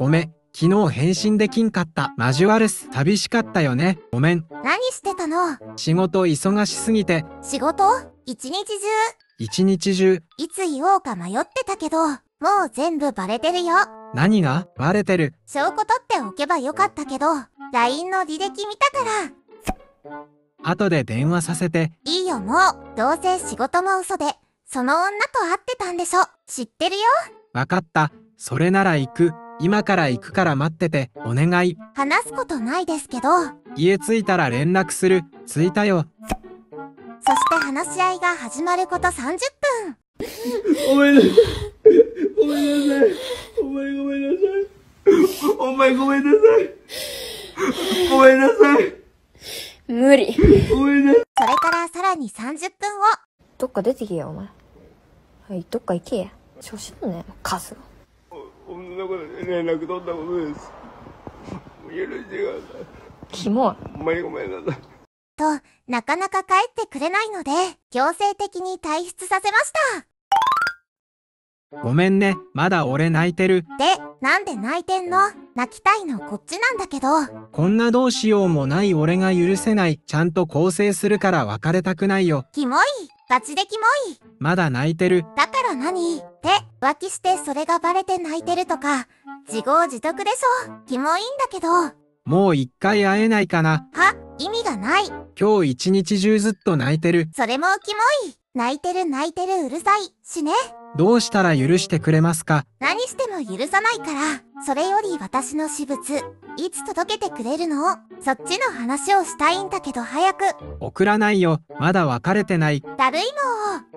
ごめん。昨日返信できんかった。マジュアルス。寂しかったよね。ごめん。何してたの？仕事忙しすぎて。仕事？一日中。一日中。いつ言おうか迷ってたけど、もう全部バレてるよ。何が？バレてる。証拠取っておけばよかったけど、LINE の履歴見たから。後で電話させて。いいよもう。どうせ仕事も嘘で、その女と会ってたんでしょ。知ってるよ。わかった。それなら行く。今から行くから待ってて、お願い。話すことないですけど。家着いたら連絡する。着いたよ。そして話し合いが始まること30分。おめでとう。ごめんなさい。お前ごめんなさい。お前ごめんなさい。ごめんなさい。無理。ごめんなさい。それからさらに30分後。どっか出てけや、お前。はい、どっか行けや。調子のね、カスが。連絡取ったことです。許してください。キモい。ほんまにごめんなさい。と、なかなか帰ってくれないので、強制的に退出させました。ごめんね、まだ俺泣いてる。で、なんで泣いてんの？泣きたいのこっちなんだけど。こんなどうしようもない俺が許せない。ちゃんと更生するから別れたくないよ。キモい。ガチでキモい。まだ泣いてる。だから何？って、浮気してそれがバレて泣いてるとか、自業自得でしょ。キモいんだけど。もう一回会えないかな。は？意味がない。今日一日中ずっと泣いてる。それもキモい。泣いてる泣いてるうるさいしね。どうしたら許してくれますか？何しても許さないから、それより私の私物、いつ届けてくれるの？そっちの話をしたいんだけど早く。送らないよ、まだ別れてない。だるいも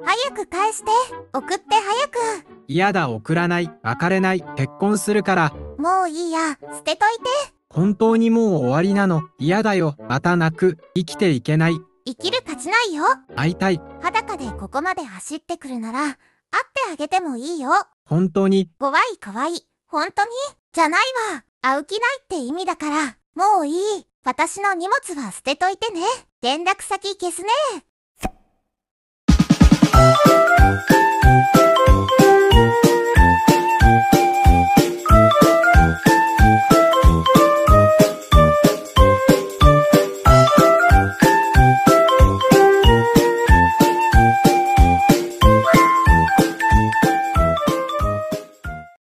ん、早く返して、送って早く。嫌だ、送らない、別れない、結婚するから。もういいや、捨てといて。本当にもう終わりなの、嫌だよ、また泣く、生きていけない。生きる価値ないよ。会いたい。裸でここまで走ってくるなら、会ってあげてもいいよ。本当に。怖い怖い。本当にじゃないわ。会う気ないって意味だから。もういい。私の荷物は捨てといてね。連絡先消すね。